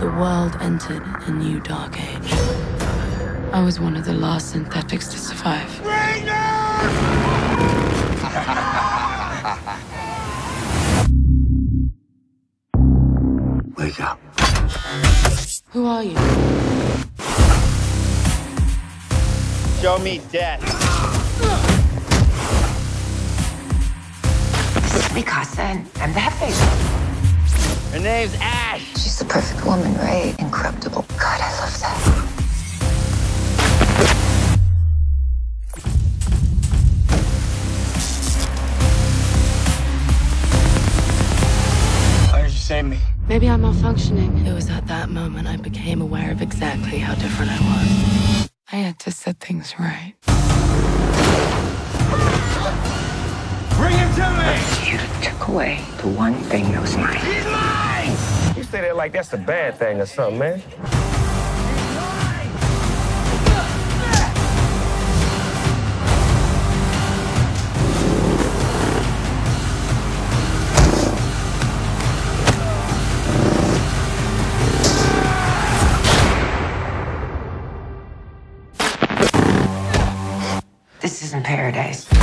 The world entered a new dark age. I was one of the last synthetics to survive. Rainer! Wake up. Who are you? Show me death. This is Mikasa, and I'm the Head-Face. Her name's Ash. She's the perfect woman, right? Incorruptible. God, I love that. Why did you save me? Maybe I'm malfunctioning. It was at that moment I became aware of exactly how different I was. I had to set things right. Bring him to me! You took away the one thing that was mine. He's mine! You say that like that's a bad thing or something, man. This isn't paradise.